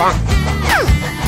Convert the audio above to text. Bonk.